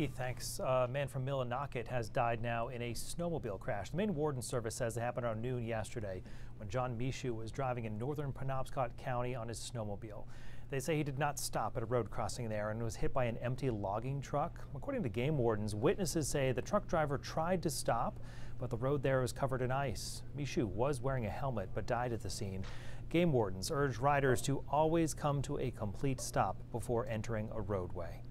Kentucky, thanks. A man from Millinocket has died now in a snowmobile crash. The Maine Warden Service says it happened around noon yesterday when John Michaud was driving in northern Penobscot County on his snowmobile. They say he did not stop at a road crossing there and was hit by an empty logging truck. According to game wardens, witnesses say the truck driver tried to stop, but the road there was covered in ice. Michaud was wearing a helmet but died at the scene. Game wardens urge riders to always come to a complete stop before entering a roadway.